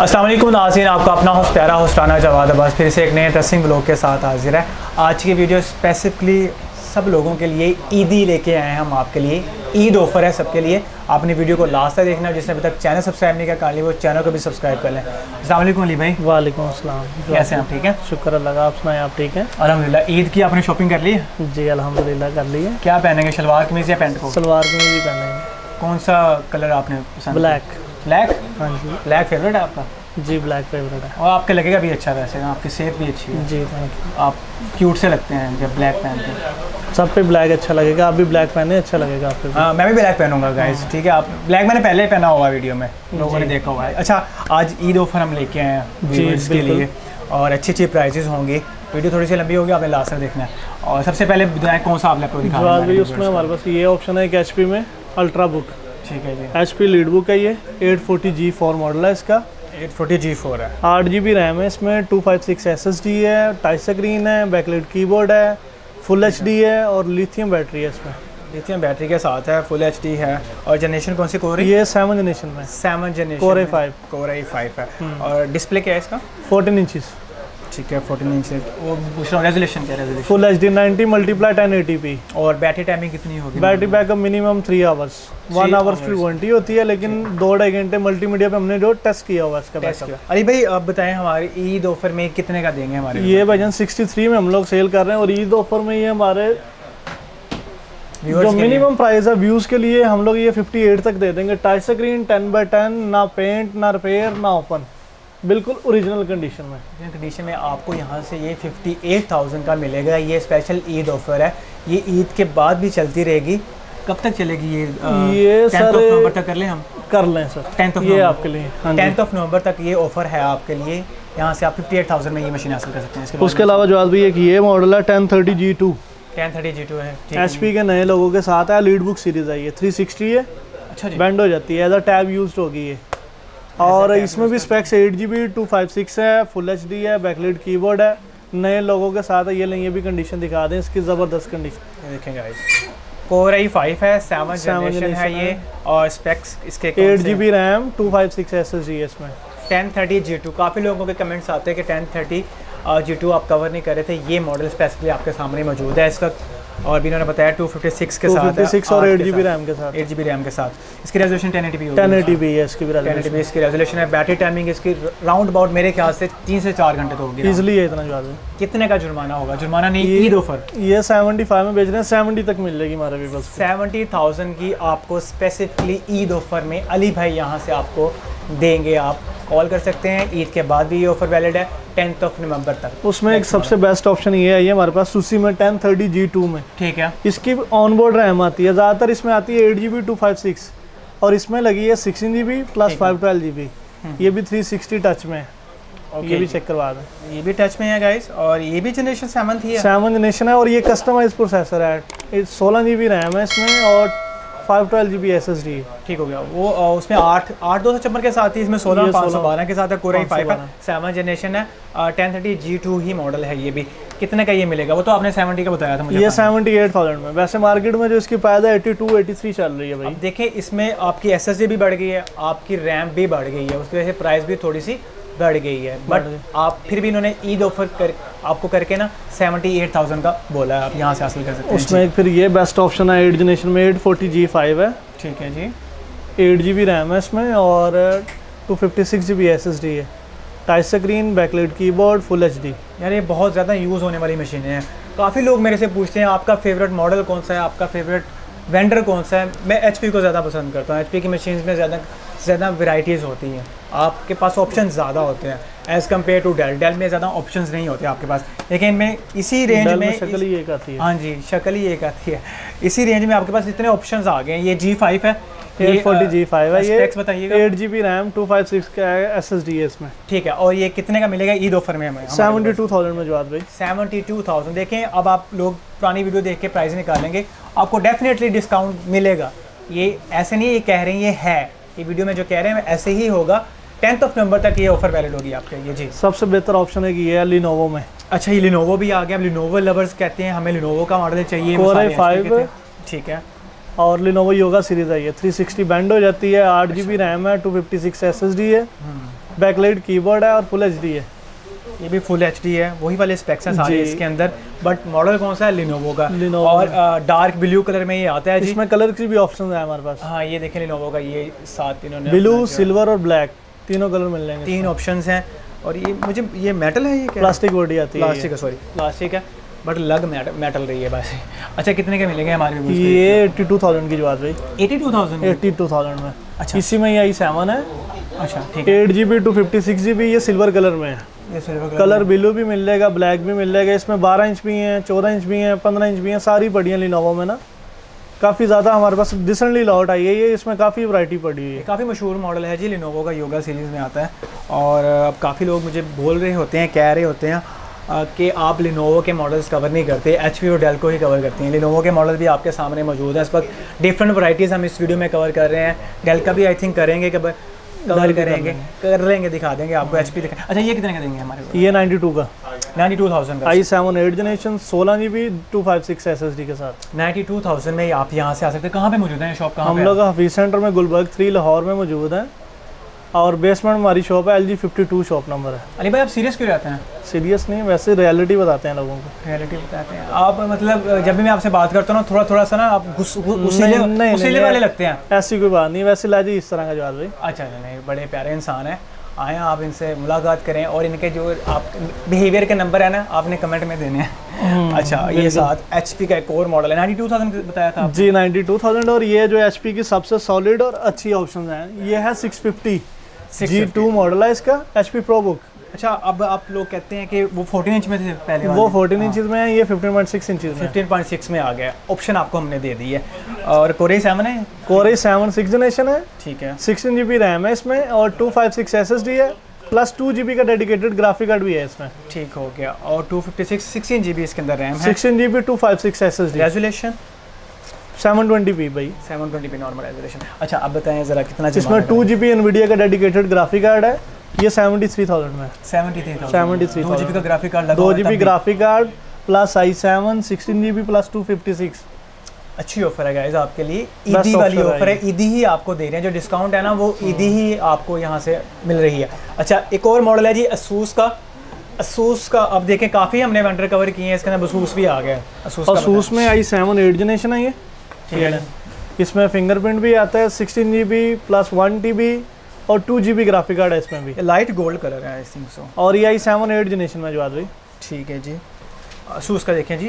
अस्सलाम वालेकुम नाज़रीन, आपका अपना प्यारा होस्टाना जवाद अब्बास फिर से एक नए इंटरेस्टिंग ब्लॉग के साथ हाजिर है। आज की वीडियो स्पेसिफिकली सब लोगों के लिए ईदी लेके आए हैं हम आपके लिए। ईद ऑफ़र है सबके लिए, आपने वीडियो को लास्ट तक देखना है। जिसने अभी तक चैनल सब्सक्राइब नहीं किया कर लिया वो चैनल को भी सब्सक्राइब कर लें। अस्सलाम वालेकुम अली भाई। वालेकुम अस्सलाम, कैसे हैं आप? ठीक है, शुक्र अल्लाह। आप सुनाएं, आप ठीक हैं? अल्हम्दुलिल्लाह। ईद की आपने शॉपिंग कर ली है? जी अल्हम्दुलिल्लाह कर ली है। क्या पहनेंगे, शलवार कमीज या पैंट? सलवार कमीज ही पहनेंगे। कौन सा कलर आपने पसंद? ब्लैक। ब्लैक? हाँ जी, ब्लैक फेवरेट है आपका? जी ब्लैक फेवरेट है। और आपके लगेगा भी अच्छा, वैसे आपकी सेहत भी अच्छी है। जी थैंक यू। आप क्यूट से लगते हैं जब ब्लैक पहनते हैं। सब पे ब्लैक अच्छा लगेगा, आप भी ब्लैक पहने अच्छा लगेगा आप पे। हाँ मैं भी ब्लैक पहनूंगा गाइस, ठीक है। आप ब्लैक मैंने पहले ही पहना हुआ वीडियो में, लोगों ने देखा हुआ है। अच्छा, आज ईद ऑफर हम लेके आए हैं व्यूअर्स के लिए और अच्छी अच्छी प्राइजेस होंगी। वीडियो थोड़ी सी लंबी होगी, आपने लास्ट तक देखना है। और सबसे पहले कौन सा आप लैपटॉप दिखा रहे हैं? उसमें हमारे पास ये ऑप्शन है कि HP में अल्ट्रा बुक, ठीक है जी, HP लीड बुक है। ये 840G4 मॉडल है इसका। 840G4 है। 8GB रैम है इसमें, 256 SSD है, टच स्क्रीन है, बैकलाइट कीबोर्ड है, फुल HD है और लिथियम बैटरी है इसमें। लिथियम बैटरी के साथ है, फुल HD है। और जनरेशन कौन सी कोर है? ये 7 जनरेशन में, 7 जनरेशन कोर A5 है। और डिस्प्ले क्या है इसका? 14 इंचज़, ठीक है 14 इंच। वो पूछ रहा हूँ रेजोल्यूशन क्या है? Full H D 90x1080p। और बैटरी टाइमिंग कितनी होगी? Battery backup minimum 3 hours, 1 hours की वारंटी होती है, लेकिन 2-2.5 घंटे मल्टीमीडिया पे हमने जो टेस्ट किया हुआ इसका बैकअप। अरे भाई आप बताएं, हमारे ईद ऑफर में कितने का देंगे हमारे? ये भाई 63 में हम लोग सेल कर रहे हैं और ईद ऑफर में ये हमारे जो मिनिमम प्राइस है व्यूज़ के लिए हम लोग ये 58 तक दे देंगे। टच स्क्रीन 10x10, ना पेंट ना रिपेयर ना ओपन, बिल्कुल ओरिजिनल कंडीशन में। ओरिजिनल कंडीशन में आपको यहाँ से ये 58,000 का मिलेगा। ये स्पेशल ईद ऑफ़र है, ये ईद के बाद भी चलती रहेगी। कब तक चलेगी ये सर? 10 नवंबर तक कर लें हम? कर लें सर, 10 आपके लिए 10 नवंबर तक ये ऑफ़र है आपके लिए। यहाँ से आप 58,000 में ये मशीन हासिल कर सकते हैं। उसके अलावा जो आज भी एक ये मॉडल है 1030G2 है, HP के नए लोगों के साथ है। लीड बुक सीरीज़ है ये, 360 है, अच्छा बैंड हो जाती है, एज अ टैब यूज होगी ये। और इसमें भी स्पेक्स 8GB 256 है, फुल HD है, बैकलाइट कीबोर्ड है, नए लोगों के साथ है। ये लेंगे भी कंडीशन दिखा दें इसकी, ज़बरदस्त कंडीशन देखेंगे गाइस। कोर i5 है, 7 जनरेशन है ये। और स्पेक्स इसके 8GB रैम, 256 SSD है इसमें। 1030G2, काफ़ी लोगों के कमेंट्स आते हैं कि 1030G2 आप कवर नहीं कर रहे थे, ये मॉडल स्पेसिफिकली आपके सामने मौजूद है इस वक्त। और भी इन्होंने बताया 256 के साथ, 256 और 8GB रैम के साथ, 8GB रैम के साथ। इसकी रेजोल्यूशन 1080p है, इसकी भी 1080p इसकी रेजोल्यूशन है। बैटरी टाइमिंग इसकी राउंड अबाउट मेरे ख्याल से 3 से 4 घंटे तो होगी इजिली। है इतना ज़्यादा? कितने का जुर्माना होगा? जुर्माना नहीं, ईद ऑफर। ये 75 में बेच रहे हैं, 70 तक मिल जाएगी हमारे भी बस। 70,000 की आपको स्पेसिफिकली ईद ऑफ़र में अली भाई यहाँ से आपको देंगे। आप कॉल कर सकते हैं, ईद के बाद भी ये ऑफर वैलिड है 10 नवंबर तक। उसमें एक सबसे बेस्ट ऑप्शन ये है हमारे पास सुसी में 1030G2 में, ठीक है। इसकी ऑनबोर्ड रैम आती है, ज़्यादातर इसमें आती है 8GB 256 और इसमें लगी है 16GB प्लस 512GB। ये भी 360 टच में है, ये भी चेक करवा दें, ये भी टच में है गाइस। और ये भी जनरेशन 7 जनरेशन है और ये कस्टमाइज प्रोसेसर है। 16GB रैम है इसमें और 512GB SSD, ठीक हो गया वो। उसमें 8 256 के साथ ही, इसमें 16 512 के साथ है। कोर i5 है, 7 जनरेशन है। 1030G2 ही मॉडल है ये भी। कितने का ये मिलेगा? वो तो आपने 70 का बताया था मुझे। ये 78,000 में। वैसे मार्केट में जो इसकी प्राइस है 82-83 चल रही है भाई। देखिए इसमें आपकी SSD भी बढ़ गई है, आपकी रैम भी बढ़ गई है, उसकी वजह से प्राइस भी थोड़ी सी बढ़ गई है। बट आप फिर भी इन्होंने ईद ऑफर कर आपको करके ना 78,000 का बोला है, आप यहाँ से हासिल कर सकते हैं। उसमें फिर ये बेस्ट ऑप्शन है 8 जनरेशन में, 840G5 है, ठीक है जी। 8GB रैम है इसमें और 256GB SSD है, touch screen, backlight keyboard, full HD। यार ये बहुत ज़्यादा यूज़ होने वाली मशीनें हैं। काफ़ी लोग मेरे से पूछते हैं आपका फेवरेट मॉडल कौन सा है, आपका फेवरेट वेंडर कौन सा है। मैं HP को ज़्यादा पसंद करता हूँ। HP की मशीन्स में ज़्यादा वैरायटीज़ होती हैं, आपके पास ऑप्शन ज़्यादा होते हैं as compare to Dell. Dell में ज़्यादा ऑप्शंस नहीं होते आपके पास, लेकिन मैं इसी रेंज में शक्ल ही एक आती है। हाँ जी शक्ल ही एक आती है। इसी रेंज में आपके पास इतने ऑप्शंस आ गए हैं। ये G5 है, 840G5 है, ये बताइए 8GB रैम 256 का SSD है इसमें, ठीक है। और ये कितने का मिलेगा ईद ऑफर में हमें? 72,000 में जवाब भाई, 72,000। देखें अब आप लोग पुरानी वीडियो देख के प्राइस निकालेंगे, आपको डेफिनेटली डिस्काउंट मिलेगा। ये ऐसे नहीं, ये कह रहे हैं ये है, ये वीडियो में जो कह रहे हैं ऐसे ही होगा। 10 नवंबर तक ये ऑफर वैलिड होगी आपके लिए जी। सबसे बेहतर ऑप्शन है कि ये Lenovo में। अच्छा ये Lenovo भी आ गया। अब Lenovo लवर्स कहते हैं हमें Lenovo का मॉडल चाहिए। कोर i5, ठीक है। और Lenovo योगा सीरीज़ आई है, 360 बैंड हो जाती है, 8GB रैम है, 256 SSD है बैकलाइट कीबोर्ड है और फुल एचडी है। ये भी फुल एचडी है, वही वाले स्पेक्स हैं सारे इसके अंदर। बट मॉडल कौन सा है? लिनोवो का। Lenovo और डार्क ब्लू कलर में ये आता है। इसमें कलर की भी ऑप्शन है हमारे पास। हाँ ये देखें लिनोवो का, ये साथ इन्होंने ब्लू, सिल्वर और ब्लैक तीनों कलर मिल जाएंगे, तीन ऑप्शन हैं। और ये मुझे ये मेटल है, ये प्लास्टिक बॉडी आती है, प्लास्टिक है, सॉरी प्लास्टिक है बट लग मेटल रही है बस। अच्छा कितने के मिलेंगे हमारे? ये 82,000 की जो बात भाई, 82,000 में। अच्छा इसी में यही 7 है। अच्छा ठीक है। 8GB 256GB ये सिल्वर कलर में है। ये सिल्वर कलर ब्लू भी मिल जाएगा, ब्लैक भी मिल जाएगा। इसमें 12 इंच भी हैं, 14 इंच भी हैं, 15 इंच भी हैं, सारी पड़ी हैं लिनोवो में ना। काफ़ी ज़्यादा हमारे पास डिसेंटली लॉट आई है ये, इसमें काफ़ी वैरायटी पड़ी है। काफ़ी मशहूर मॉडल है जी लिनोवो का, योगा सीरीज़ में आता है। और अब काफ़ी लोग मुझे बोल रहे होते हैं, कह रहे होते हैं कि आप लिनोवो के मॉडल्स कवर नहीं करते, HP और डेल को ही कवर करते हैं। लिनोवो के मॉडल भी आपके सामने मौजूद हैं इस वक्त, डिफरेंट वैराइटीज़ हम इस वीडियो में कवर कर रहे हैं। डेल का भी आई थिंक करेंगे, कवर कर लेंगे, दिखा देंगे आपको, HP दिखा। अच्छा ये कितने का देंगे हमारे को? ये 92 का, 92,000 का, i7 8 जनरेशन 16GB 256 SSD के साथ 92,000 में आप यहाँ से आ सकते हैं। कहाँ पे मौजूद है शॉप? कहाँ? हम लोग हफीज़ सेंटर में गुलबर्ग 3 लाहौर में मौजूद है। और बेसमेंट हमारी शॉप है, LG 52 शॉप नंबर है। अली भाई आप सीरियस क्यों रहते हैं? सीरियस नहीं, वैसे रियलिटी बताते हैं लोगों को, रियलिटी बताते हैं आप। मतलब जब भी मैं आपसे बात करता हूँ ना, थोड़ा सा ना आप गुस्सेले वाले लगते हैं। ऐसी कोई बात नहीं, वैसे लाजी इस तरह का जवाब भाई। अच्छा नहीं, बड़े प्यारे इंसान है। आएँ आप इनसे मुलाकात करें, और इनके जो आप बिहेवियर के नंबर है ना, आपने कमेंट में देने हैं। अच्छा ये साथ HP का एक और मॉडल है, 92,000 बताया था जी, 92,000। और ये जो HP की सबसे सॉलिड और अच्छी ऑप्शन है, ये है 650 G2 मॉडल है इसका, HP प्रोबुक। अच्छा अब आप लोग कहते हैं कि वो 14 इंच में थे पहले, वो 14 इंचेस में है, ये 15.6 इंचेस में, 15.6 में आ गया। ऑप्शन आपको हमने दे दी है। और Core i7 है, Core i7 6 जनरेशन है, ठीक है। 16GB रैम है इसमें और 256 SSD है, प्लस 2GB का डेडिकेटेड ग्राफिक कार्ड भी है इसमें, ठीक हो गया। और 16GB इसके अंदर रैम है, 16GB 256 SSD, रेजोल्यूशन 720p भाई, 720p नॉर्मल रेजोल्यूशन। अच्छा अब बताएं जरा कितना इसमें? 2GB Nvidia का डेडिकेटेड ग्राफिक कार्ड है, ये 73,000 में, 73,000 2GB का ग्राफिक कार्ड लगा, 2GB graphic card plus i7 16GB plus 256। अच्छी ऑफर है गाइस आपके लिए, ईदी वाली ऑफर है, ईदी ही आपको दे रहे हैं, जो डिस्काउंट है ना वो ईदी ही आपको यहाँ से मिल रही है। अच्छा एक और मॉडल है जी Asus का, Asus का अब देखें काफ़ी हमने वेंडर कवर किए हैं, इसके अंदर Asus भी आ गया है। Asus में i7 8 जनरेशन है ये, ठीक है। इसमें फिंगरप्रिंट भी आता है, 16GB प्लस 1TB और 2GB ग्राफिक कार्ड है इसमें भी, लाइट गोल्ड कलर है आई थिंक सो। और ये i7 8 जनरेशन में जो आ रही, ठीक है जी। Asus का देखें जी,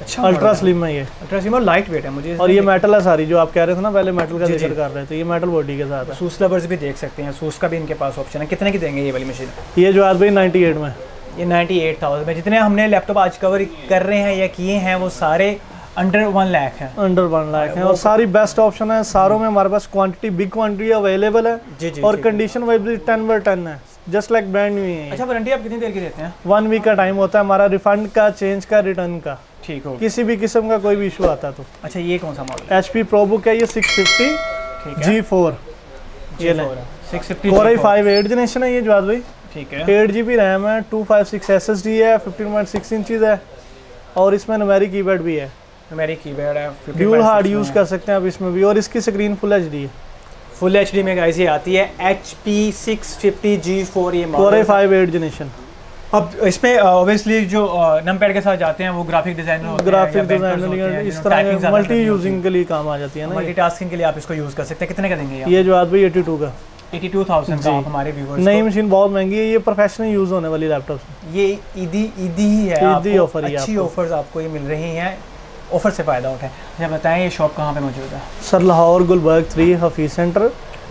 अच्छा अल्ट्रा स्लिम में, ये अल्ट्रा स्लिम और लाइट वेट है मुझे। और ये मेटल है सारी, जो आप कह रहे थे ना पहले मेटल का जिक्र कर रहे थे, ये मेटल बॉडी के साथ है। Asus लवर्स भी देख सकते हैं, Asus का भी इनके पास ऑप्शन है। कितने की देंगे ये वाली मशीन? ये जो आज भाई 98 में, ये 98,000 में। जितने हमने लैपटॉप आज कवर कर रहे हैं या किए हैं वो सारे under 1 लाख है, under 1 लाख है। और सारी बेस्ट ऑप्शन है, सारों में हमारे पास क्वांटिटी, बिग क्वांटिटी अवेलेबल है जी। और कंडीशन वाइज भी 10/10 है, जस्ट लाइक ब्रांड न्यू है। अच्छा वारंटी आप कितनी देर की देते हैं? 1 वीक का टाइम होता है हमारा, रिफंड का, चेंज का, रिटर्न का, ठीक हो किसी भी किस्म का कोई भी इशू आता तो। अच्छा ये कौन सा मॉडल? HP प्रोबुक है, ये 650 G4 Core i5 8 जनरेशन है ये जवाब भाई, ठीक है। 8GB रैम है, 256 SSD है, 15.6 इंचेस है और इसमें न्यूमेरिक कीबोर्ड भी है, न्यूमेरिक कीबोर्ड है, ड्यूल हार्ड यूज़ कर सकते हैं आप इसमें भी। और इसकी स्क्रीन फुल एचडी है, फुल एचडी में गाइस ये आती है HP 650 G4, ये मॉडल Core i5 8 जनरेशन। अब इसमें ऑब्वियसली जो नमपैड के साथ जाते हैं वो ग्राफिक डिजाइनर, इस तरह मल्टी यूजिंग के लिए काम आ जाती है ना, मल्टीटास्किंग के लिए आप इसको यूज कर सकते हैं। कितने का देंगे ये जो आज भाई? 82 का, 82,000 का। हमारे व्यूअर्स नई मशीन बहुत महंगी है, ये प्रोफेशनल यूज होने वाली लैपटॉप, ये ईदी ही है, ईदी ऑफर है, अच्छी ऑफर्स आपको ये मिल रही हैं, ऑफर से फ़ायदा उठाएं। अच्छा बताएं ये शॉप कहाँ पे मौजूद है? Sir Lahore Gulberg 3 Hafeez centre,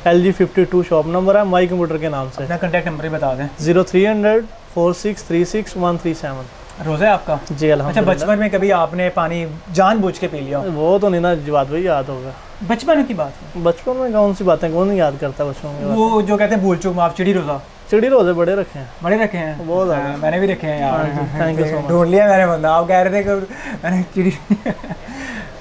LG 52 shop number है, माई कंप्यूटर के नाम से। अपना कॉन्टैक्ट नंबर भी बता दें। 0300 4636 137। रोज़ा है आपका जी? अल्हम्दुलिल्लाह। अच्छा बचपन में कभी आपने पानी जानबूझ के पी लिया? वो तो नहीं ना जवाब भाई, याद होगा बचपन की बात। बचपन में कौन सी बातें, कौन याद करता बचपन में वो जो कहते हैं भूल चूक माफ। चिड़ी रोज़ा, चिड़ी रोज़े बड़े रखे हैं, बड़े रखे हैं बहुत ज़्यादा, मैंने भी रखे हैं यार, थैंक यू सो मच। ढूंढ लिया मैंने बंदा, आप कह रहे थे कि मैंने चिड़ी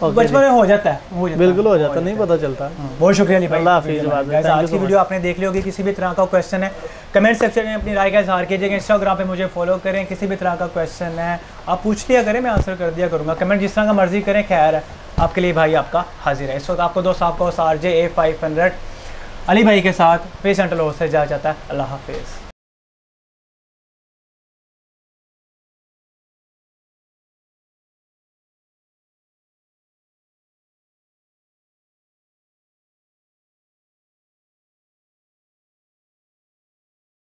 बचपन में हो जाता है, हो जाता, बिल्कुल हो जाता, नहीं पता चलता। बहुत शुक्रिया अली भाई, अल्लाह हाफिज़। आज की वीडियो आपने देख ली होगी, किसी भी तरह का क्वेश्चन है कमेंट सेक्शन में अपनी राय का इजहार कीजिएगा। इंस्टाग्राम पे मुझे फॉलो करें, किसी भी तरह का क्वेश्चन है आप पूछ लिया करें, मैं आंसर कर दिया करूँगा। कमेंट जिस तरह का मर्जी करें, खैर आपके लिए भाई आपका हाजिर है। इस वक्त आपको दोस्त आपका 8J A अली भाई के साथ, हफीज़ सेंटर लाहौर से जा जाता है। अल्लाह हाफिज़।